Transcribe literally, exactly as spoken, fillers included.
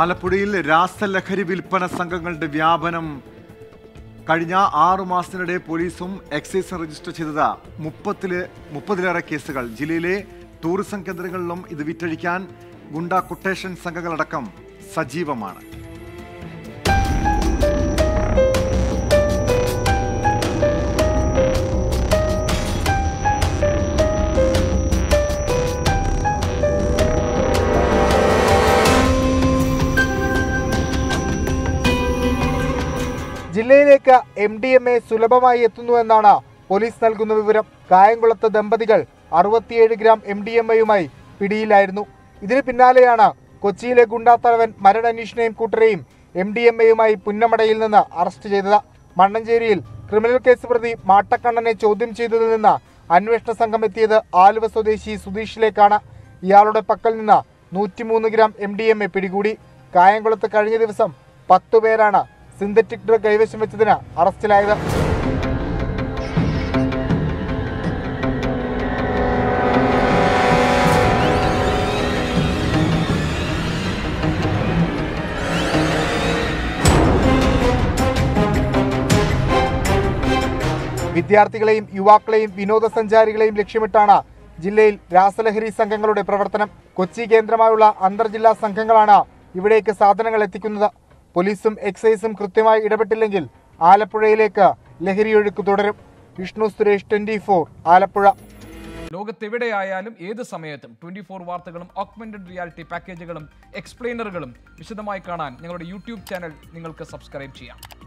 ആലപ്പുഴയിൽ രാസലഹരി വിൽപ്പന സംഘങ്ങളുടെ വ്യാപനം കഴിഞ്ഞ ആറു മാസത്തിനിടെ പോലീസും എക്സൈസും രജിസ്റ്റർ ചെയ്തത് മുപ്പത്തില് മുപ്പതിലേറെ കേസുകൾ. ജില്ലയിലെ ടൂറിസം കേന്ദ്രങ്ങളിലും ഇത് വിറ്റഴിക്കാൻ ഗുണ്ടാ കൊട്ടേഷൻ സംഘങ്ങളടക്കം സജീവമാണ്. ജില്ലയിലേക്ക് എം ഡി എം എ സുലഭമായി എത്തുന്നുവെന്നാണ് പോലീസ് നൽകുന്ന വിവരം. കായംകുളത്ത് ദമ്പതികൾ അറുപത്തിയേഴ് ഗ്രാം എം ഡി എം എയുമായി പിടിയിലായിരുന്നു. ഇതിന് പിന്നാലെയാണ് കൊച്ചിയിലെ ഗുണ്ടാത്തലവൻ മരണനീഷിനെയും കൂട്ടരെയും എം ഡി എം എയുമായി പുന്നമടയിൽ നിന്ന് അറസ്റ്റ് ചെയ്തത്. മണ്ണഞ്ചേരിയിൽ ക്രിമിനൽ കേസ് പ്രതി മാട്ടക്കണ്ണനെ ചോദ്യം ചെയ്തതിൽ നിന്ന് അന്വേഷണ സംഘം എത്തിയത് ആലുവ സ്വദേശി സുധീഷിലേക്കാണ്. ഇയാളുടെ പക്കൽ നിന്ന് നൂറ്റിമൂന്ന് gram M D M A പിടികൂടി. കായംകുളത്ത് കഴിഞ്ഞ ദിവസം പത്തു പേരാണ് സിന്തറ്റിക് ഡ്രഗ് കൈവശം വെച്ചതിന് അറസ്റ്റിലായത്. വിദ്യാർത്ഥികളെയും യുവാക്കളെയും വിനോദസഞ്ചാരികളെയും ലക്ഷ്യമിട്ടാണ് ജില്ലയിൽ രാസലഹരി സംഘങ്ങളുടെ പ്രവർത്തനം. കൊച്ചി കേന്ദ്രമായുള്ള അന്തർജില്ലാ സംഘങ്ങളാണ് ഇവിടേക്ക് സാധനങ്ങൾ എത്തിക്കുന്നത്. പോലീസും എക്സൈസും കൃത്യമായി ഇടപെട്ടില്ലെങ്കിൽ ആലപ്പുഴയിലേക്ക് ലഹരിയൊഴുക്ക് തുടരും. Vishnu Suresh, twenty four, Alappuzha. ലോകത്തെവിടെയായാലും ഏത് സമയത്തും ട്വന്റി ഫോർ വാർത്തകളും ഓഗ്മെന്റഡ് റിയാലിറ്റി പാക്കേജുകളും എക്സ്പ്ലെയിനറുകളും വിശദമായി കാണാൻ ഞങ്ങളുടെ യൂട്യൂബ് ചാനൽ നിങ്ങൾക്ക് സബ്സ്ക്രൈബ് ചെയ്യാം.